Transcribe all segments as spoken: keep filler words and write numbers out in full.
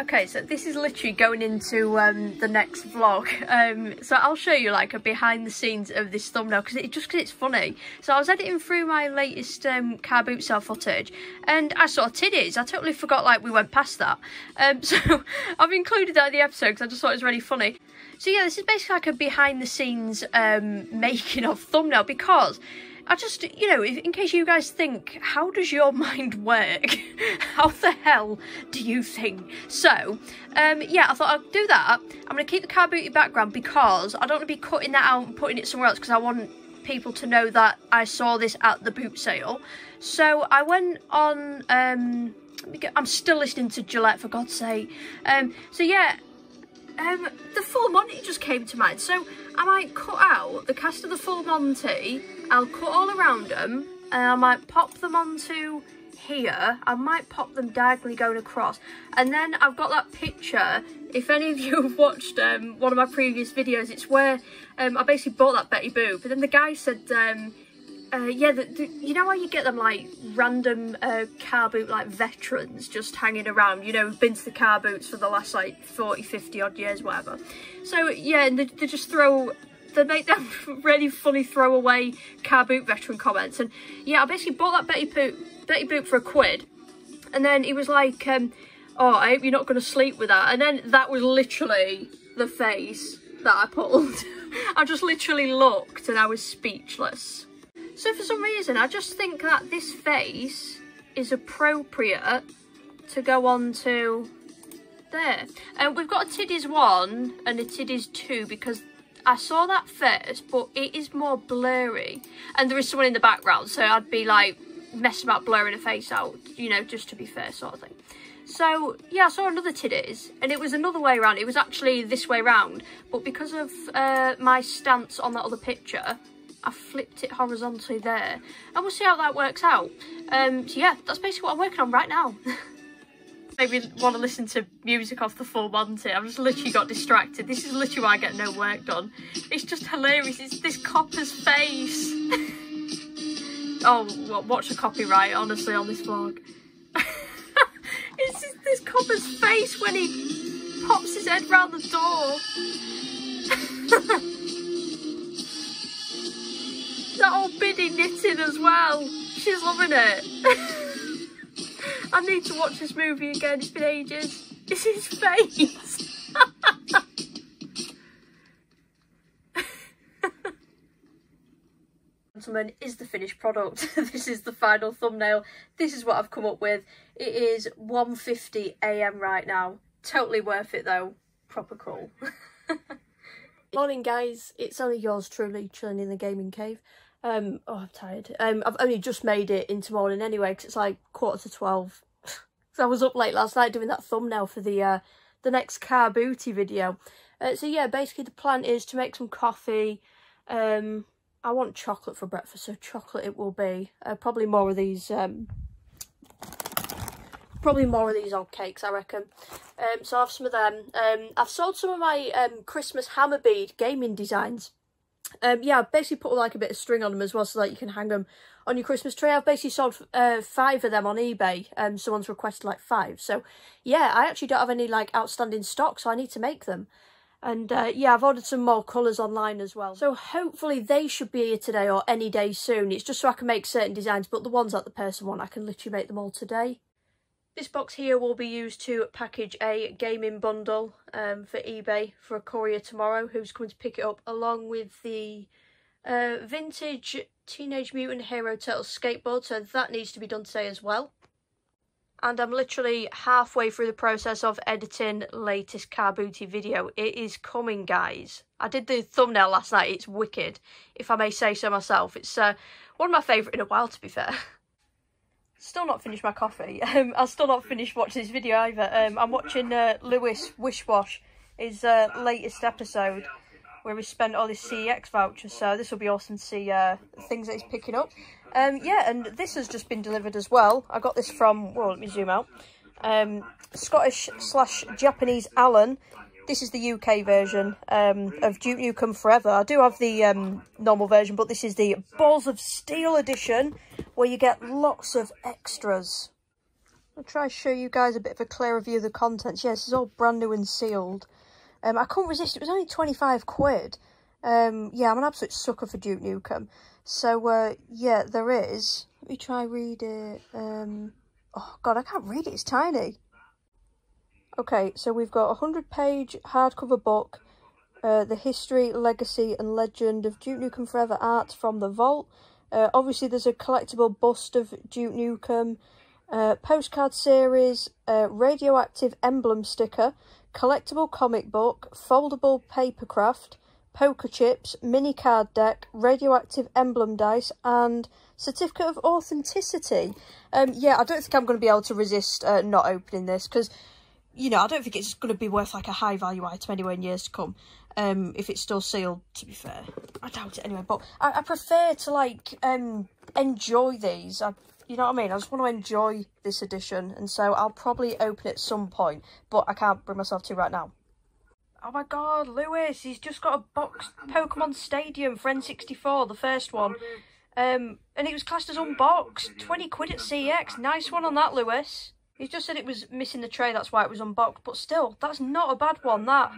Okay, so this is literally going into um, the next vlog. Um, so I'll show you like a behind the scenes of this thumbnail because it just because it's funny. So I was editing through my latest um, car boot sale footage, and I saw titties. I totally forgot like we went past that. Um, so I've included that in the episode because I just thought it was really funny. So yeah, this is basically like a behind the scenes um, making of thumbnail because. I just, you know, in case you guys think, how does your mind work? How the hell do you think? So, um, yeah, I thought I'd do that. I'm going to keep the car booty background because I don't want to be cutting that out and putting it somewhere else because I want people to know that I saw this at the boot sale. So I went on, um, let me get, I'm still listening to Gillette for God's sake. Um, so yeah. Um, the Full Monty just came to mind, so I might cut out the cast of the Full Monty, I'll cut all around them, and I might pop them onto here, I might pop them diagonally going across, and then I've got that picture, if any of you have watched um, one of my previous videos, it's where um, I basically bought that Betty Boo, but then the guy said, um, Uh, yeah, the, the, you know how you get them like random uh, car boot like veterans just hanging around, you know, who've been to the car boots for the last like forty, fifty odd years, whatever. So yeah, and they, they just throw, they make them really funny throwaway car boot veteran comments. And yeah, I basically bought that Betty Boot, Betty Boot for a quid. And then he was like, um, oh, I hope you're not going to sleep with that. And then that was literally the face that I pulled. I just literally looked and I was speechless. So for some reason, I just think that this face is appropriate to go on to there. And um, we've got a Tiddies one and a Tiddies two because I saw that first, but it is more blurry. And there is someone in the background, so I'd be like messing about blurring a face out, you know, just to be fair sort of thing. So yeah, I saw another Tiddies and it was another way around. It was actually this way round, but because of uh, my stance on that other picture, I flipped it horizontally there, and we'll see how that works out. Um, so yeah, that's basically what I'm working on right now. Maybe want to listen to music off the Full Monty. I've just literally got distracted. This is literally why I get no work done. It's just hilarious. It's this copper's face. Oh, well, watch the copyright, honestly, on this vlog. It's just this copper's face when he pops his head round the door. That old biddy knitting as well. She's loving it. I need to watch this movie again. It's been ages. It's his face. Gentlemen, is the finished product. This is the final thumbnail. This is what I've come up with. It is one fifty a m right now. Totally worth it though. Proper cool. Morning guys, it's only yours truly chilling in the gaming cave. Um, oh, I'm tired. Um, I've only just made it into morning anyway because it's like quarter to twelve. So I was up late last night doing that thumbnail for the uh, the next car booty video. Uh, so yeah, basically the plan is to make some coffee. Um, I want chocolate for breakfast, so chocolate it will be. Uh, probably more of these. Um, probably more of these old cakes, I reckon. Um, so I have some of them. Um, I've sold some of my um, Christmas hammer bead gaming designs. Um, yeah, I've basically put like a bit of string on them as well so that you can hang them on your Christmas tree. I've basically sold uh, five of them on eBay. Um, someone's requested like five. So yeah, I actually don't have any like outstanding stock, so I need to make them. And uh, yeah, I've ordered some more colours online as well. So hopefully they should be here today or any day soon. It's just so I can make certain designs, but the ones that the person wants, I can literally make them all today. This box here will be used to package a gaming bundle um, for eBay for a courier tomorrow who's coming to pick it up along with the uh, vintage Teenage Mutant Hero Turtles skateboard, so that needs to be done today as well. And I'm literally halfway through the process of editing latest car booty video. It is coming, guys. I did the thumbnail last night. It's wicked, if I may say so myself. It's uh, one of my favourite in a while, to be fair. Still not finished my coffee. Um, I'll still not finished watching this video either. Um, I'm watching uh, Lewis Wishwash, his uh, latest episode, where he spent all his C E X vouchers. So this will be awesome to see uh, things that he's picking up. Um, yeah, and this has just been delivered as well. I got this from, well, let me zoom out. Um, Scottish slash Japanese Alan. This is the U K version um, of Duke Nukem Forever. I do have the um, normal version, but this is the Balls of Steel edition, where you get lots of extras. I'll try to show you guys a bit of a clearer view of the contents. Yes, it's all brand new and sealed. Um, I couldn't resist, it was only twenty-five quid. Um, yeah, I'm an absolute sucker for Duke Nukem. So, uh, yeah, there is. Let me try read it. Um, oh, God, I can't read it, it's tiny. Okay, so we've got a hundred page hardcover book. Uh, the history, legacy and legend of Duke Nukem Forever art from the vault. Uh, obviously there's a collectible bust of Duke Nukem, uh, postcard series, uh, radioactive emblem sticker, collectible comic book, foldable paper craft, poker chips, mini card deck, radioactive emblem dice and certificate of authenticity. Um, yeah, I don't think I'm going to be able to resist uh, not opening this because, you know, I don't think it's going to be worth like a high value item anyway in years to come. Um, if it's still sealed, to be fair, I doubt it anyway. But I, I prefer to like um enjoy these. I, you know what I mean. I just want to enjoy this edition, and so I'll probably open it at some point. But I can't bring myself to right now. Oh my God, Lewis! He's just got a box Pokemon Stadium for N sixty-four, the first one, um, and it was classed as unboxed. twenty quid at C E X. Nice one on that, Lewis. He's just said it was missing the tray. That's why it was unboxed. But still, that's not a bad one. That.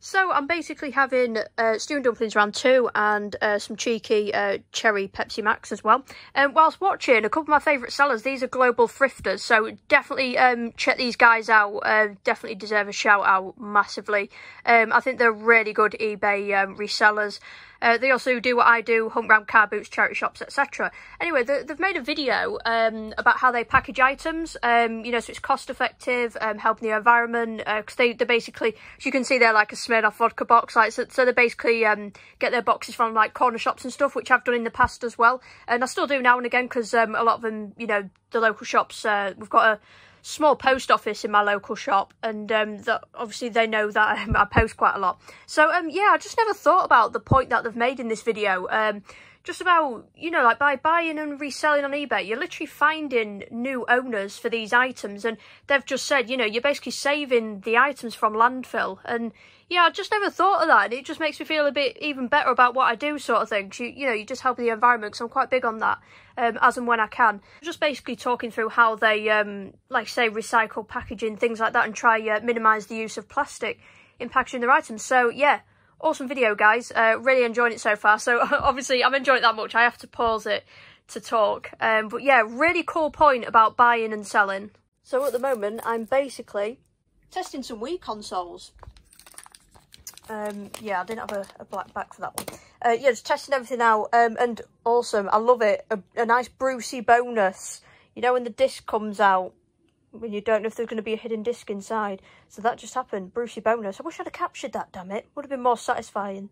So I'm basically having uh, stew and dumplings round two and uh, some cheeky uh, cherry Pepsi Max as well. Um, whilst watching, a couple of my favourite sellers, these are global thrifters, so definitely um, check these guys out. Uh, definitely deserve a shout out massively. Um, I think they're really good eBay um, resellers. Uh, they also do what I do, hunt round car boots, charity shops, et cetera. Anyway, they, they've made a video um, about how they package items, um, you know, so it's cost effective, um, helping the environment, because uh, they, they're basically, as you can see, they're like a Smirnoff vodka box, like so, so they basically um, get their boxes from like corner shops and stuff, which I've done in the past as well, and I still do now and again, because um, a lot of them, you know, the local shops, uh, we've got a small post office in my local shop, and um that obviously they know that um, I post quite a lot, so um yeah, I just never thought about the point that they've made in this video, um just about, you know, like by buying and reselling on eBay, you're literally finding new owners for these items, and they've just said, you know, you're basically saving the items from landfill, and yeah, I just never thought of that, and it just makes me feel a bit even better about what I do, sort of thing. You, you know, you just help the environment, because I'm quite big on that, um, as and when I can. Just basically talking through how they, um, like say, recycle packaging, things like that, and try uh, minimise the use of plastic in packaging their items. So yeah. Awesome video, guys. Uh, really enjoying it so far. So obviously I'm enjoying it that much, I have to pause it to talk. Um, but yeah, really cool point about buying and selling. So at the moment, I'm basically testing some Wii consoles. Um, yeah, I didn't have a, a black back for that one. Uh, yeah, just testing everything out. Um, and awesome, I love it. A, a nice Brucey bonus. You know, when the disc comes out, when you don't know if there's going to be a hidden disc inside. So that just happened. Brucey bonus. I wish I'd have captured that, damn it. Would have been more satisfying.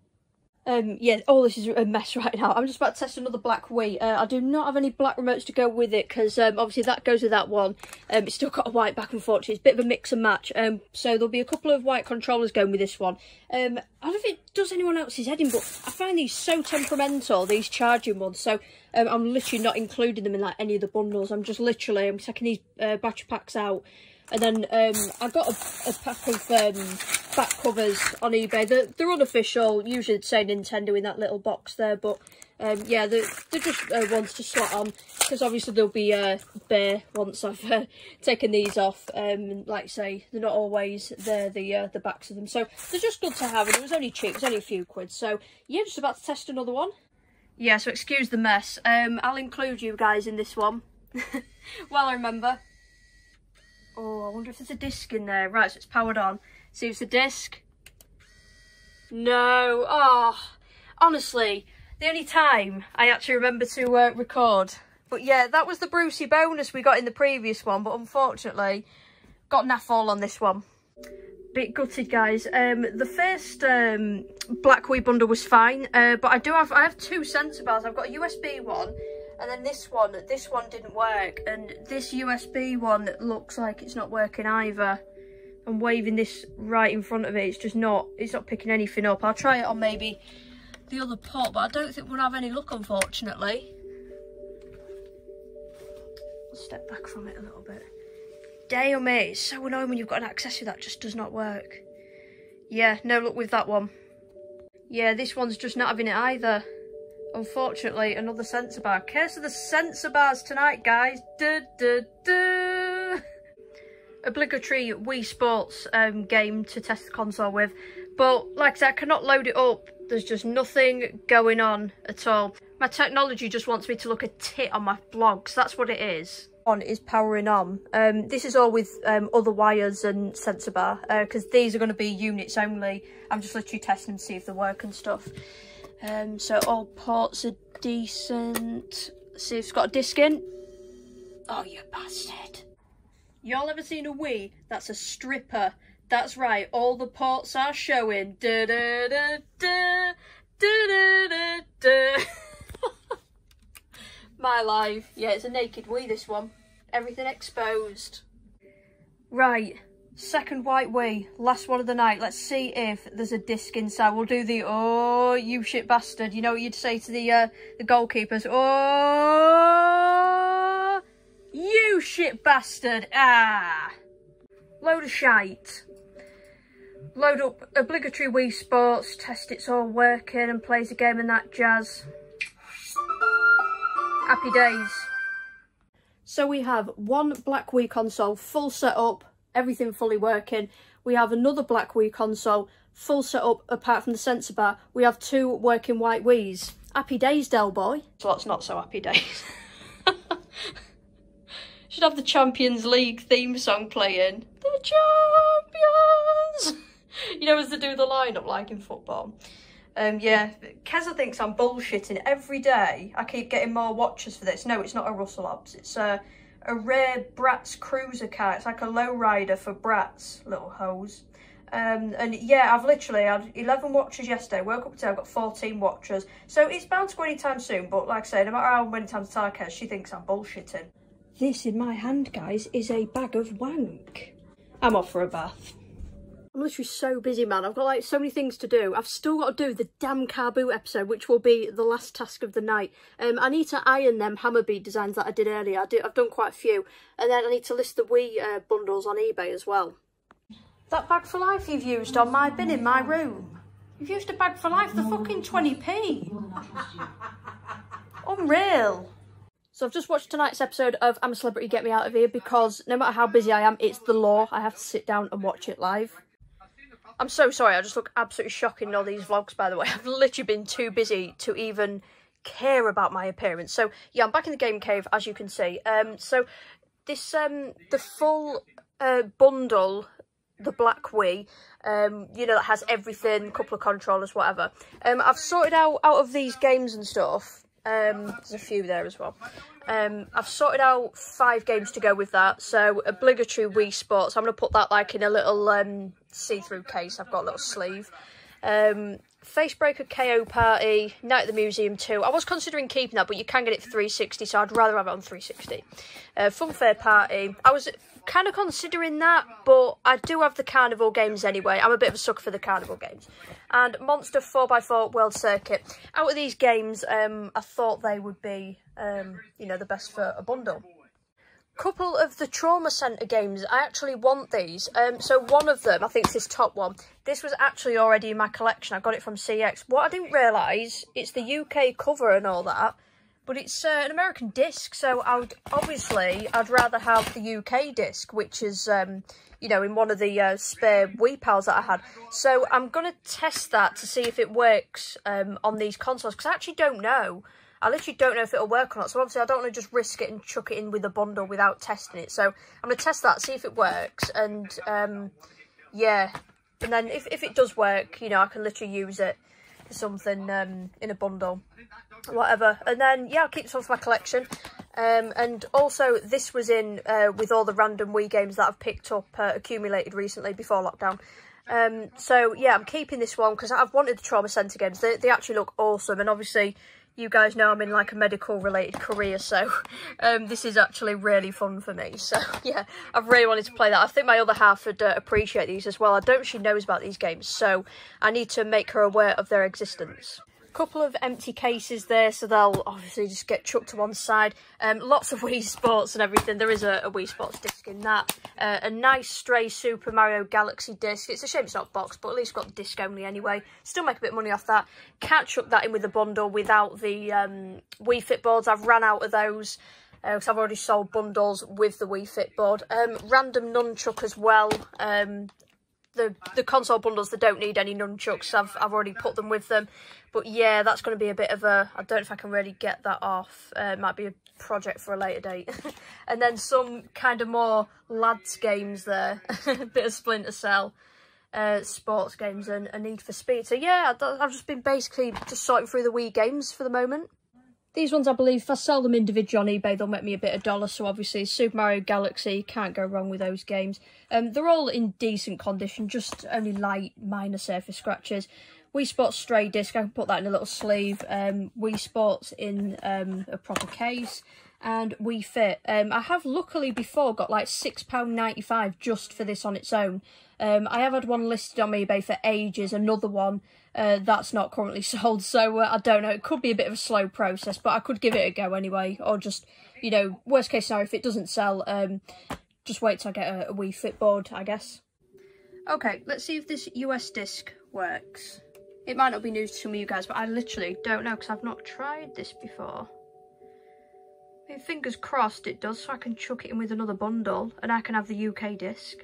Um, yeah, all this is a mess right now. I'm just about to test another black Wii. Uh, I do not have any black remotes to go with it, because um, obviously that goes with that one. Um, it's still got a white back, unfortunately. It's a bit of a mix and match. Um, so there'll be a couple of white controllers going with this one. Um, I don't know if it does anyone else's head in, but I find these so temperamental, these charging ones. So um, I'm literally not including them in like any of the bundles. I'm just literally, I'm taking these uh, battery packs out. And then um, I got a, a pack of um, back covers on eBay. They're, they're unofficial. Usually it'd say Nintendo in that little box there. But um, yeah, they're, they're just uh, ones to slot on. Because obviously they'll be uh, bare once I've uh, taken these off. Um, like I say, they're not always there, the, uh, the backs of them. So they're just good to have. And it was only cheap. It was only a few quid. So yeah, just about to test another one. Yeah, so excuse the mess. Um, I'll include you guys in this one. Well, I remember. Oh, I wonder if there's a disc in there. Right, so it's powered on. See if it's a disc. No. Oh, honestly, the only time I actually remember to uh, record. But yeah, that was the Brucey bonus we got in the previous one, but unfortunately got naff all on this one. Bit gutted, guys. Um the first um Black Wii bundle was fine, uh but I do have I have two sensor bars. I've got a U S B one, and then this one this one didn't work, and this U S B one looks like it's not working either. I'm waving this right in front of it. It's just not it's not picking anything up. I'll try it on maybe the other pot, but I don't think we'll have any luck, unfortunately. I'll step back from it a little bit. Damn it, it's so annoying when you've got an accessory that just does not work. Yeah, no luck with that one. Yeah, this one's just not having it either. Unfortunately, another sensor bar. Curse of the sensor bars tonight, guys. Duh, duh, duh. Obligatory Wii Sports um, game to test the console with. But, like I said, I cannot load it up. There's just nothing going on at all. My technology just wants me to look a tit on my blogs. That's what it is. One is powering on. Um, this is all with um, other wires and sensor bar, because uh, these are going to be units only. I'm just literally testing to see if they work and stuff. Um, so all ports are decent. Let's see if it's got a disc in. Oh, you bastard. Y'all ever seen a Wii that's a stripper? That's right, all the ports are showing. Da da da da da da da. My life. Yeah, it's a naked Wii, this one. Everything exposed. Right, second white Wii, last one of the night. Let's see if there's a disc inside. We'll do the oh you shit bastard. You know what you'd say to the uh, the goalkeepers? Oh you shit bastard. Ah, load of shite. Load up obligatory Wii Sports, test it's all working and plays a game and that jazz. Happy days. So we have one Black Wii console full set up, everything fully working. We have another Black Wii console full set up apart from the sensor bar. We have two working white Wiis. Happy days, Del Boy. So that's not so happy days. Should have the Champions League theme song playing. The champions. You know, as they do the lineup like in football. Um, yeah, Keza thinks I'm bullshitting every day. I keep getting more watchers for this. No, it's not a Russell Hobbs. It's a, a rare Bratz cruiser car. It's like a lowrider for Bratz, little hose. Um, and yeah, I've literally had eleven watchers yesterday. Woke up today, I've got fourteen watchers. So it's bound to go anytime soon. But like I say, no matter how many times Tara cares, she thinks I'm bullshitting. This in my hand, guys, is a bag of wank. I'm off for a bath. I'm literally so busy, man. I've got like so many things to do. I've still got to do the damn car boot episode, which will be the last task of the night. Um, I need to iron them hammer bead designs that I did earlier. I did, I've done quite a few. And then I need to list the Wii uh, bundles on eBay as well. That bag for life you've used on my bin in my room. You've used a bag for life, the fucking twenty p. Unreal. So I've just watched tonight's episode of I'm a Celebrity Get Me Out of Here, because no matter how busy I am, it's the law. I have to sit down and watch it live. I'm so sorry, I just look absolutely shocking in all these vlogs, by the way. I've literally been too busy to even care about my appearance. So, yeah, I'm back in the game cave, as you can see. Um, so, this, um, the full uh, bundle, the Black Wii, um, you know, that has everything, couple of controllers, whatever. Um, I've sorted out, out of these games and stuff. Um, there's a few there as well. Um, I've sorted out five games to go with that. So, obligatory Wii Sports. I'm going to put that, like, in a little... Um, see-through case. I've got a little sleeve. um Facebreaker K O Party, Night at the Museum two. I was considering keeping that, but you can get it for three sixty, so I'd rather have it on three sixty. uh Funfair Party, I was kind of considering that, but I do have the carnival games anyway. I'm a bit of a sucker for the carnival games. And Monster four by four World Circuit. Out of these games, um I thought they would be um you know, the best for a bundle. Couple of the Trauma Center games, I actually want these. Um so one of them, I think it's this top one, this was actually already in my collection. I got it from C E X. What I didn't realize, it's the U K cover and all that, but it's uh, an American disc, so I would obviously I'd rather have the U K disc, which is um you know, in one of the uh, spare Wii Pals that I had. So I'm gonna test that to see if it works um on these consoles, because I actually don't know. I literally don't know if it'll work or not, so obviously I don't want to just risk it and chuck it in with a bundle without testing it. So I'm going to test that, see if it works, and um, yeah. And then if, if it does work, you know, I can literally use it. something um, in a bundle, whatever. And then, yeah, I'll keep some for my collection. Um, and also, this was in uh, with all the random Wii games that I've picked up, uh, accumulated recently before lockdown. Um, so, yeah, I'm keeping this one because I've wanted the Trauma Center games. They, they actually look awesome. And obviously, you guys know I'm in, like, a medical-related career. So um, this is actually really fun for me. So, yeah, I've really wanted to play that. I think my other half would uh, appreciate these as well. I don't think she knows about these games, so I need to make her aware of their existence. Couple of empty cases there, so they'll obviously just get chucked to one side. Um, lots of Wii Sports and everything. There is a, a Wii Sports disc in that. Uh, a nice stray Super Mario Galaxy disc. It's a shame it's not boxed, but at least it's got the disc only anyway. Still make a bit of money off that. Can't chuck that in with the bundle without the um, Wii Fit boards. I've run out of those because uh, I've already sold bundles with the Wii Fit board. Um, random nunchuck as well. Um, The, the console bundles, they don't need any nunchucks. I've, I've already put them with them. But yeah, that's going to be a bit of a... I don't know if I can really get that off. Uh, it might be a project for a later date. And then some kind of more lads games there. A bit of Splinter Cell, uh, sports games and a Need for Speed. So yeah, I've just been basically just sorting through the Wii games for the moment. These ones, I believe, if I sell them individually on eBay, they'll make me a bit of dollar. So obviously, Super Mario Galaxy, can't go wrong with those games. Um, they're all in decent condition, just only light, minor surface scratches. Wii Sports Stray Disc, I can put that in a little sleeve. Um, Wii Sports in um, a proper case. And Wii Fit. Um, I have luckily before got like six pounds ninety-five just for this on its own. Um, I have had one listed on eBay for ages, another one uh, that's not currently sold. So uh, I don't know, it could be a bit of a slow process, but I could give it a go anyway. Or just, you know, worst case scenario, if it doesn't sell, um, just wait till I get a, a Wii Fit board, I guess. Okay, let's see if this U S disc works. It might not be news to some of you guys, but I literally don't know because I've not tried this before. Fingers crossed it does, so I can chuck it in with another bundle and I can have the U K disc.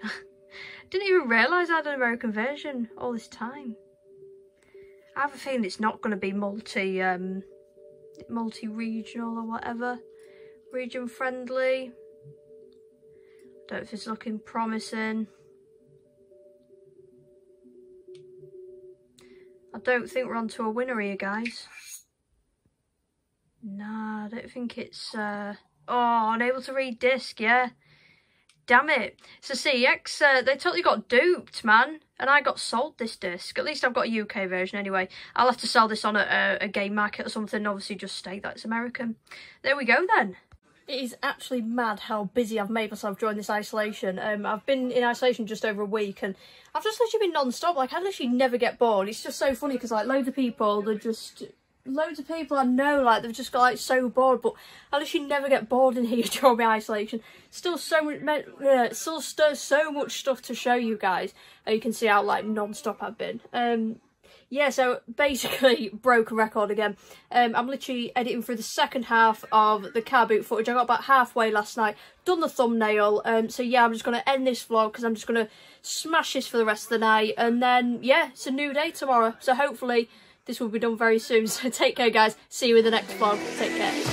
Didn't even realise I had an American version all this time. I have a feeling it's not going to be multi, um, multi-regional or whatever. Region friendly. Don't know if it's looking promising. I don't think we're onto a winner here, guys. Nah, I don't think it's... Uh... Oh, unable to read disc, yeah. Damn it. So C E X, uh, they totally got duped, man. And I got sold this disc. At least I've got a U K version anyway. I'll have to sell this on a, a, a game market or something. Obviously, just state that it's American. There we go, then. It is actually mad how busy I've made myself during this isolation. Um, I've been in isolation just over a week and I've just literally been non-stop. Like, I literally never get bored. It's just so funny because, like, loads of people, they're just... Loads of people I know, like, they've just got, like, so bored, but I literally never get bored in here during my isolation. Still so much, uh, still so much stuff to show you guys. Uh, you can see how, like, non-stop I've been. Um, yeah, so basically broke a record again. Um, I'm literally editing through the second half of the car boot footage. I got about halfway last night, done the thumbnail. Um, so yeah, I'm just going to end this vlog because I'm just going to smash this for the rest of the night. And then, yeah, it's a new day tomorrow. So hopefully... this will be done very soon, so take care guys, see you in the next vlog, take care.